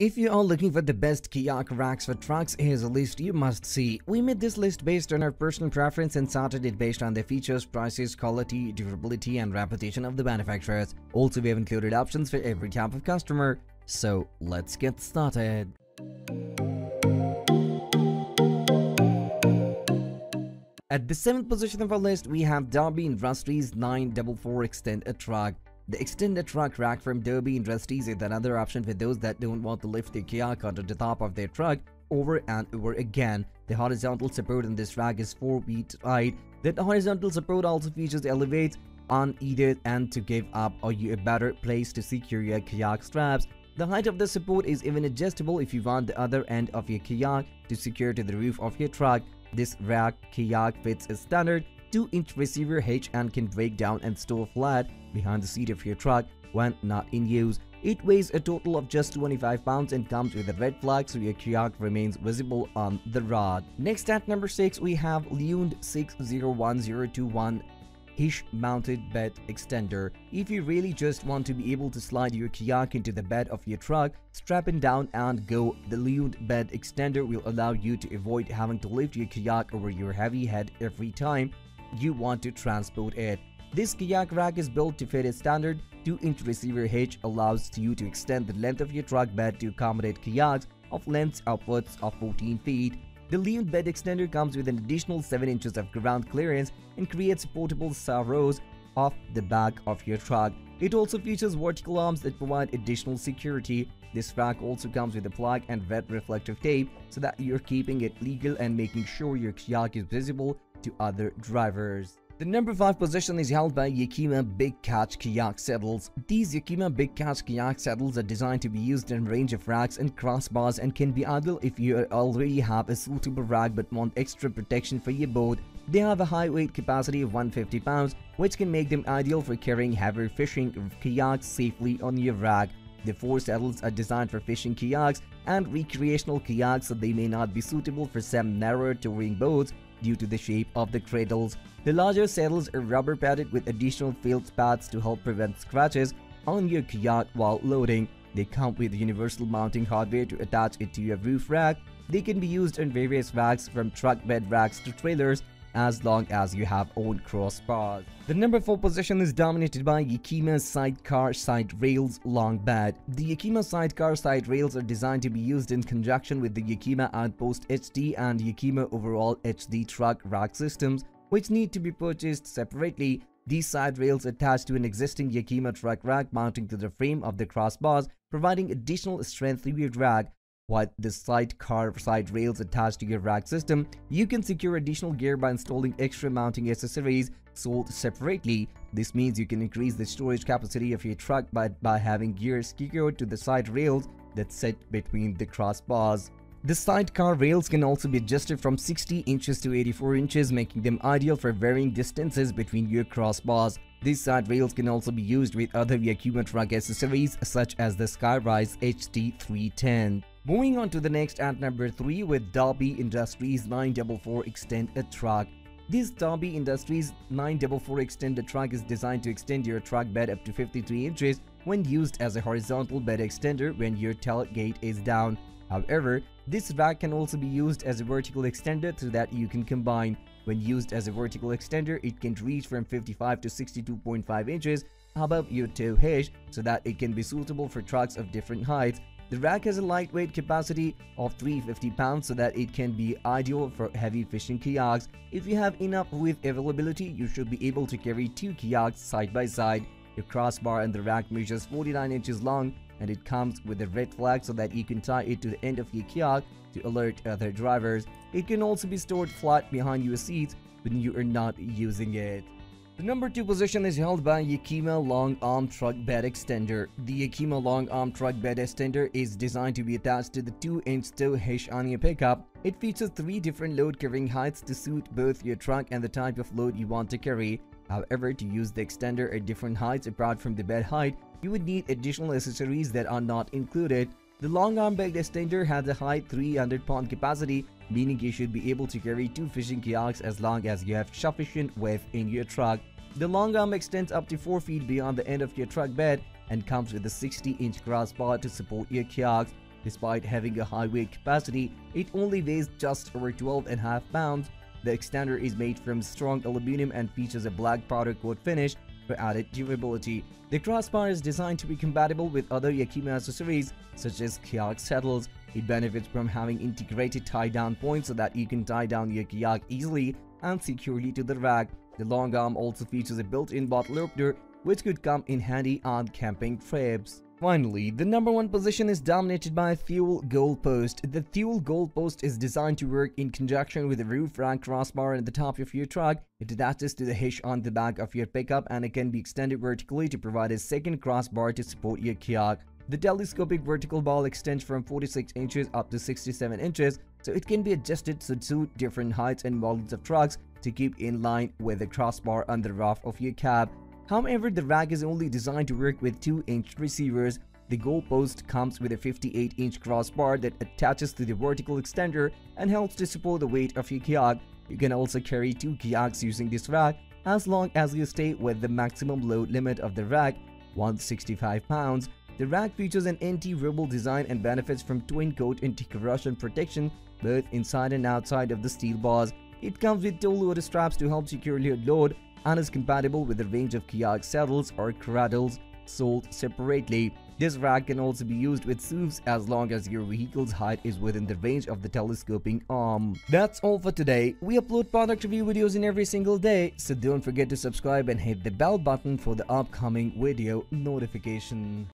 If you are looking for the best kayak racks for trucks, here's a list you must see. We made this list based on our personal preference and sorted it based on their features, prices, quality, durability, and reputation of the manufacturers. Also, we have included options for every type of customer. So, let's get started. At the 7th position of our list, we have Darby Industries 944 Extend-a-Truck. The Extend-a-Truck rack from Darby Industries is another option for those that don't want to lift their kayak onto the top of their truck over and over again. The horizontal support on this rack is 4 feet wide. That horizontal support also features elevates on either end to give up or you a better place to secure your kayak straps. The height of the support is even adjustable if you want the other end of your kayak to secure to the roof of your truck. This rack kayak fits a standard 2-inch receiver hitch and can break down and store flat behind the seat of your truck when not in use. It weighs a total of just 25 pounds and comes with a red flag so your kayak remains visible on the rod. Next at number 6, we have Lund 601021 hitch mounted bed extender. If you really just want to be able to slide your kayak into the bed of your truck, strap it down and go. The Lund bed extender will allow you to avoid having to lift your kayak over your heavy head every time you want to transport it. This kayak rack is built to fit a standard 2-inch receiver hitch, allows you to extend the length of your truck bed to accommodate kayaks of lengths upwards of 14 feet. The Lund bed extender comes with an additional 7 inches of ground clearance and creates portable saddles off the back of your truck. It also features vertical arms that provide additional security. This rack also comes with a plug and red reflective tape so that you're keeping it legal and making sure your kayak is visible to other drivers. The number 5 position is held by Yakima BigCatch kayak saddles. These Yakima BigCatch kayak saddles are designed to be used in a range of racks and crossbars and can be ideal if you already have a suitable rack but want extra protection for your boat. They have a high weight capacity of 150 pounds, which can make them ideal for carrying heavy fishing kayaks safely on your rack. The 4 saddles are designed for fishing kayaks and recreational kayaks, so they may not be suitable for some narrow touring boats due to the shape of the cradles. The larger saddles are rubber padded with additional field pads to help prevent scratches on your kayak while loading. They come with universal mounting hardware to attach it to your roof rack. They can be used on various racks from truck bed racks to trailers as long as you have own crossbars. The number 4 position is dominated by Yakima SideCar Side Rails Long Bed. The Yakima SideCar Side Rails are designed to be used in conjunction with the Yakima Outpost HD and Yakima Overall HD truck rack systems, which need to be purchased separately. These side rails attach to an existing Yakima truck rack mounting to the frame of the crossbars, providing additional strength to your rack. With the SideCar side rails attached to your rack system, you can secure additional gear by installing extra mounting accessories sold separately. This means you can increase the storage capacity of your truck by having gear secured to the side rails that sit between the crossbars. The SideCar rails can also be adjusted from 60 inches to 84 inches, making them ideal for varying distances between your crossbars. These side rails can also be used with other Yakima truck accessories such as the Skyrise HD310. Moving on to the next at number 3 with Darby Industries 944 Extend-a-Truck. This Darby Industries 944 Extend-a-Truck is designed to extend your truck bed up to 53 inches when used as a horizontal bed extender when your tailgate is down. However, this rack can also be used as a vertical extender so that you can combine. When used as a vertical extender, it can reach from 55 to 62.5 inches above your tow hitch so that it can be suitable for trucks of different heights. The rack has a lightweight capacity of 350 pounds so that it can be ideal for heavy fishing kayaks. If you have enough width availability, you should be able to carry 2 kayaks side by side. Your crossbar and the rack measures 49 inches long and it comes with a red flag so that you can tie it to the end of your kayak to alert other drivers. It can also be stored flat behind your seats when you are not using it. The number 2 position is held by Yakima LongArm Truck Bed Extender. The Yakima LongArm Truck Bed Extender is designed to be attached to the 2-inch tow hitch on your pickup. It features 3 different load carrying heights to suit both your truck and the type of load you want to carry. However, to use the extender at different heights apart from the bed height, you would need additional accessories that are not included. The LongArm Bed Extender has a high 300-pound capacity, meaning you should be able to carry 2 fishing kayaks as long as you have sufficient width in your truck. The LongArm extends up to 4 feet beyond the end of your truck bed and comes with a 60-inch crossbar to support your kayaks. Despite having a high weight capacity, it only weighs just over 12.5 pounds. The extender is made from strong aluminum and features a black powder coat finish for added durability. The crossbar is designed to be compatible with other Yakima accessories such as kayak saddles. It benefits from having integrated tie-down points so that you can tie down your kayak easily and securely to the rack. The LongArm also features a built-in bottle opener, which could come in handy on camping trips. Finally, the number one position is dominated by a Thule GoalPost. The Thule GoalPost is designed to work in conjunction with the roof rack, crossbar and the top of your truck. It attaches to the hitch on the back of your pickup and it can be extended vertically to provide a second crossbar to support your kayak. The telescopic vertical ball extends from 46 inches up to 67 inches, so it can be adjusted to suit different heights and models of trucks to keep in line with the crossbar on the roof of your cab. However, the rack is only designed to work with 2-inch receivers. The GoalPost comes with a 58-inch crossbar that attaches to the vertical extender and helps to support the weight of your kayak. You can also carry two kayaks using this rack as long as you stay with the maximum load limit of the rack, 165 pounds. The rack features an anti-wobble design and benefits from twin coat anti-corrosion protection both inside and outside of the steel bars. It comes with two load straps to help secure your load and is compatible with a range of kayak saddles or cradles sold separately. This rack can also be used with SUVs as long as your vehicle's height is within the range of the telescoping arm. That's all for today. We upload product review videos in every single day, so don't forget to subscribe and hit the bell button for the upcoming video notification.